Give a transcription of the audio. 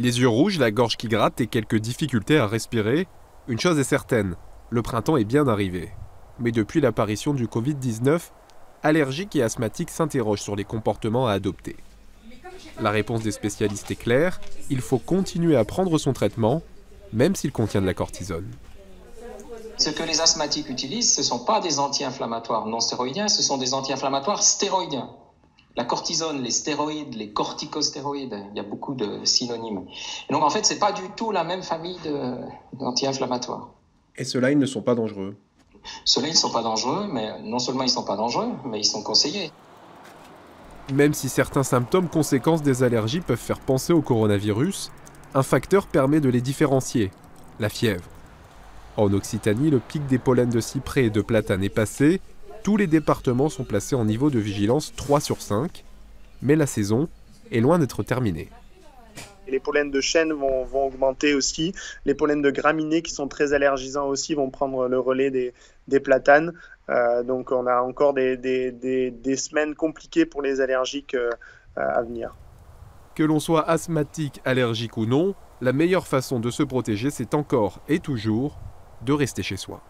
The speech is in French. Les yeux rouges, la gorge qui gratte et quelques difficultés à respirer, une chose est certaine, le printemps est bien arrivé. Mais depuis l'apparition du Covid-19, allergiques et asthmatiques s'interrogent sur les comportements à adopter. La réponse des spécialistes est claire, il faut continuer à prendre son traitement, même s'il contient de la cortisone. Ce que les asthmatiques utilisent, ce ne sont pas des anti-inflammatoires non stéroïdiens, ce sont des anti-inflammatoires stéroïdiens. La cortisone, les stéroïdes, les corticostéroïdes, il y a beaucoup de synonymes. Et donc en fait, ce n'est pas du tout la même famille d'anti-inflammatoires. Et ceux-là, ils ne sont pas dangereux? Ceux-là, ils ne sont pas dangereux, mais non seulement ils ne sont pas dangereux, mais ils sont conseillés. Même si certains symptômes conséquences des allergies peuvent faire penser au coronavirus, un facteur permet de les différencier, la fièvre. En Occitanie, le pic des pollens de cyprès et de platane est passé, tous les départements sont placés en niveau de vigilance 3/5, mais la saison est loin d'être terminée. Les pollens de chêne vont augmenter aussi, les pollens de graminées qui sont très allergisants aussi vont prendre le relais des platanes. Donc on a encore des semaines compliquées pour les allergiques à venir. Que l'on soit asthmatique, allergique ou non, la meilleure façon de se protéger, c'est encore et toujours de rester chez soi.